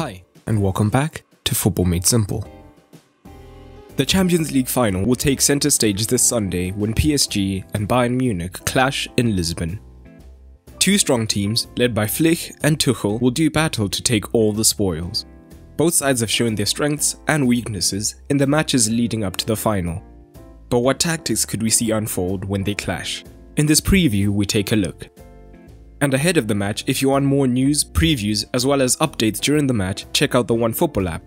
Hi, and welcome back to Football Made Simple. The Champions League final will take centre stage this Sunday when PSG and Bayern Munich clash in Lisbon. Two strong teams, led by Flick and Tuchel, will do battle to take all the spoils. Both sides have shown their strengths and weaknesses in the matches leading up to the final. But what tactics could we see unfold when they clash? In this preview, we take a look. And ahead of the match, if you want more news, previews, as well as updates during the match, check out the OneFootball app.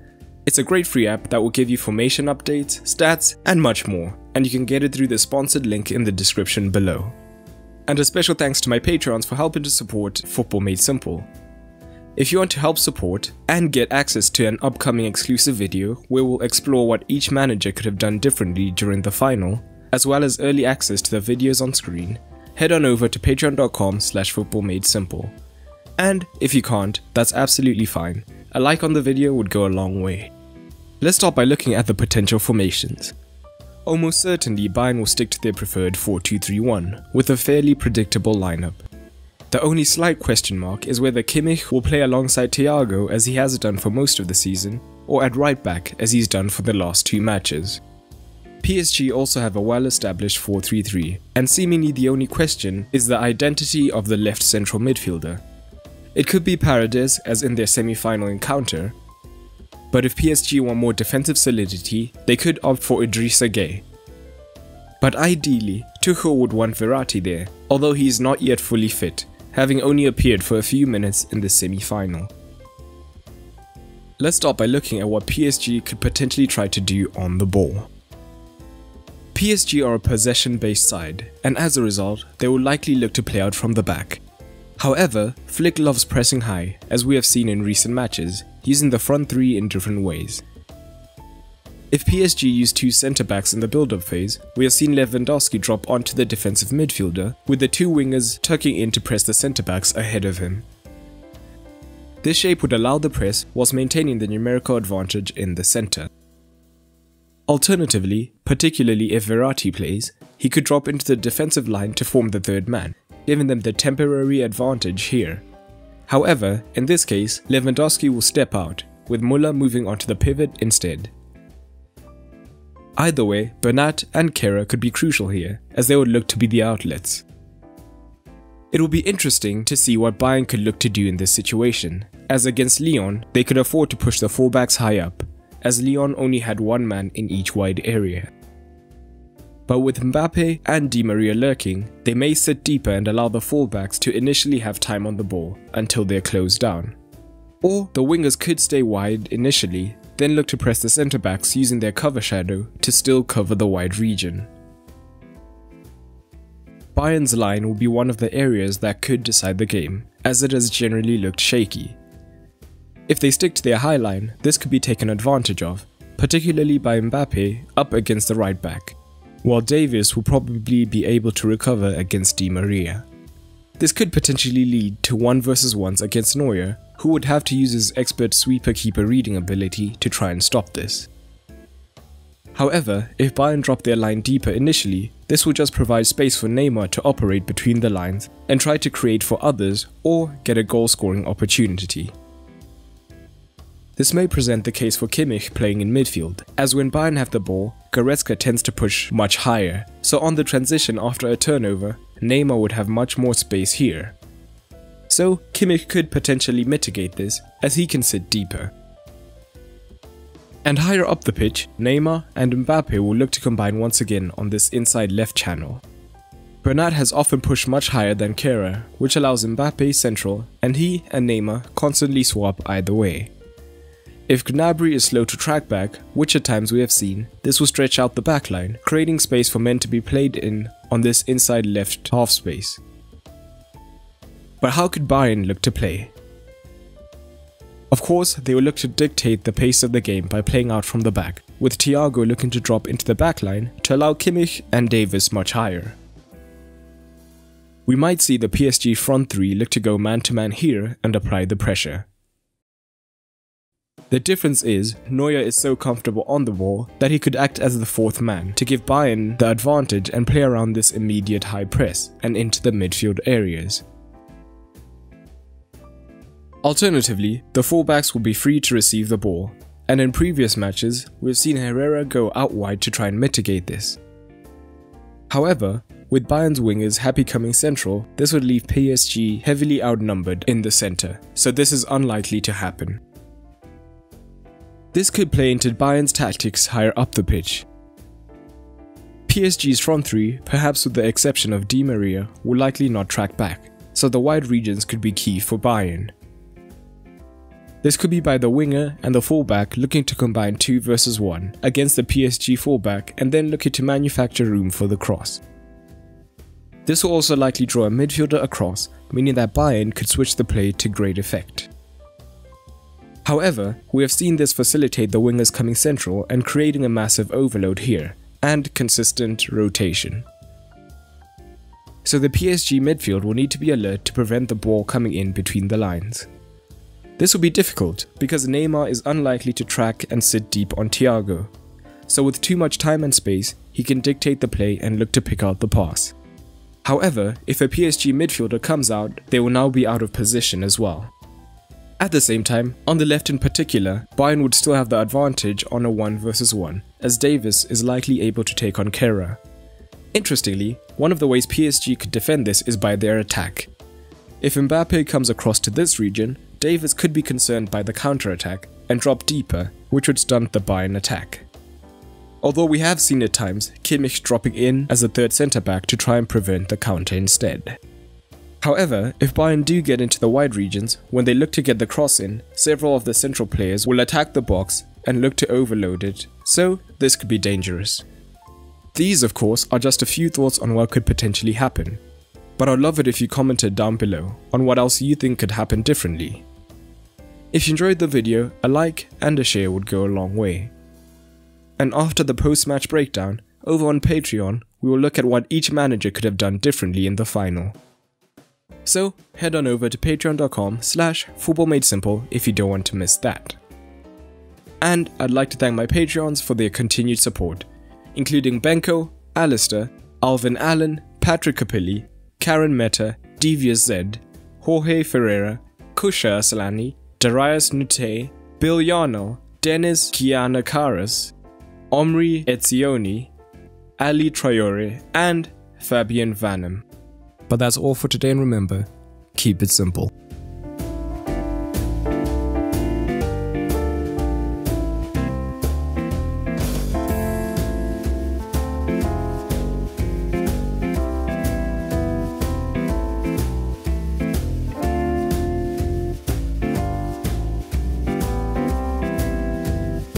It's a great free app that will give you formation updates, stats, and much more, and you can get it through the sponsored link in the description below. And a special thanks to my Patreons for helping to support Football Made Simple. If you want to help support and get access to an upcoming exclusive video where we'll explore what each manager could have done differently during the final, as well as early access to the videos on screen, head on over to patreon.com/footballmadesimple. And if you can't, that's absolutely fine. A like on the video would go a long way. Let's start by looking at the potential formations. Almost certainly Bayern will stick to their preferred 4-2-3-1 with a fairly predictable lineup. The only slight question mark is whether Kimmich will play alongside Thiago as he has done for most of the season, or at right back as he's done for the last two matches. PSG also have a well-established 4-3-3, and seemingly the only question is the identity of the left central midfielder. It could be Paredes as in their semi-final encounter, but if PSG want more defensive solidity, they could opt for Idrissa Gueye. But ideally, Tuchel would want Verratti there, although he is not yet fully fit, having only appeared for a few minutes in the semi-final. Let's start by looking at what PSG could potentially try to do on the ball. PSG are a possession-based side, and as a result, they will likely look to play out from the back. However, Flick loves pressing high, as we have seen in recent matches, using the front three in different ways. If PSG use two centre-backs in the build-up phase, we have seen Lewandowski drop onto the defensive midfielder, with the two wingers tucking in to press the centre-backs ahead of him. This shape would allow the press whilst maintaining the numerical advantage in the centre. Alternatively, particularly if Verratti plays, he could drop into the defensive line to form the third man, giving them the temporary advantage here. However, in this case, Lewandowski will step out, with Müller moving onto the pivot instead. Either way, Bernat and Kera could be crucial here, as they would look to be the outlets. It will be interesting to see what Bayern could look to do in this situation, as against Lyon, they could afford to push the fullbacks high up, as Lyon only had one man in each wide area. But with Mbappé and Di Maria lurking, they may sit deeper and allow the fullbacks to initially have time on the ball until they're closed down. Or the wingers could stay wide initially, then look to press the centre-backs using their cover shadow to still cover the wide region. Bayern's line will be one of the areas that could decide the game, as it has generally looked shaky. If they stick to their high line, this could be taken advantage of, particularly by Mbappé up against the right back, while Davis will probably be able to recover against Di Maria. This could potentially lead to 1v1s against Neuer, who would have to use his expert sweeper-keeper reading ability to try and stop this. However, if Bayern drop their line deeper initially, this will just provide space for Neymar to operate between the lines and try to create for others or get a goal-scoring opportunity. This may present the case for Kimmich playing in midfield, as when Bayern have the ball, Goretzka tends to push much higher, so on the transition after a turnover, Neymar would have much more space here. So Kimmich could potentially mitigate this, as he can sit deeper. And higher up the pitch, Neymar and Mbappé will look to combine once again on this inside left channel. Bernat has often pushed much higher than Kehrer, which allows Mbappé central, and he and Neymar constantly swap either way. If Gnabry is slow to track back, which at times we have seen, this will stretch out the backline, creating space for men to be played in on this inside left half space. But how could Bayern look to play? Of course, they will look to dictate the pace of the game by playing out from the back, with Thiago looking to drop into the backline to allow Kimmich and Davis much higher. We might see the PSG front three look to go man-to-man here and apply the pressure. The difference is, Neuer is so comfortable on the ball that he could act as the fourth man to give Bayern the advantage and play around this immediate high press and into the midfield areas. Alternatively, the fullbacks will be free to receive the ball, and in previous matches, we've seen Herrera go out wide to try and mitigate this. However, with Bayern's wingers happy coming central, this would leave PSG heavily outnumbered in the centre, so this is unlikely to happen. This could play into Bayern's tactics higher up the pitch. PSG's front three, perhaps with the exception of Di Maria, will likely not track back, so the wide regions could be key for Bayern. This could be by the winger and the fullback looking to combine 2 versus 1 against the PSG fullback and then looking to manufacture room for the cross. This will also likely draw a midfielder across, meaning that Bayern could switch the play to great effect. However, we have seen this facilitate the wingers coming central and creating a massive overload here, and consistent rotation. So the PSG midfield will need to be alert to prevent the ball coming in between the lines. This will be difficult because Neymar is unlikely to track and sit deep on Thiago, so with too much time and space, he can dictate the play and look to pick out the pass. However, if a PSG midfielder comes out, they will now be out of position as well. At the same time, on the left in particular, Bayern would still have the advantage on a 1 versus 1, as Davis is likely able to take on Kera. Interestingly, one of the ways PSG could defend this is by their attack. If Mbappé comes across to this region, Davis could be concerned by the counter-attack and drop deeper, which would stunt the Bayern attack. Although we have seen at times Kimmich dropping in as a third centre-back to try and prevent the counter instead. However, if Bayern do get into the wide regions, when they look to get the cross in, several of the central players will attack the box and look to overload it, so this could be dangerous. These, of course, are just a few thoughts on what could potentially happen, but I'd love it if you commented down below on what else you think could happen differently. If you enjoyed the video, a like and a share would go a long way. And after the post-match breakdown, over on Patreon, we will look at what each manager could have done differently in the final. So, head on over to patreon.com/footballmadesimple if you don't want to miss that. And I'd like to thank my Patreons for their continued support, including Benko, Alistair, Alvin Allen, Patrick Capilli, Karen Mehta, Devious Zed, Jorge Ferreira, Kusha Aslani, Darius Nute, Bill Yarnell, Dennis Kiana Karas, Omri Etzioni, Ali Traore, and Fabian Vanham. But that's all for today, and remember, keep it simple.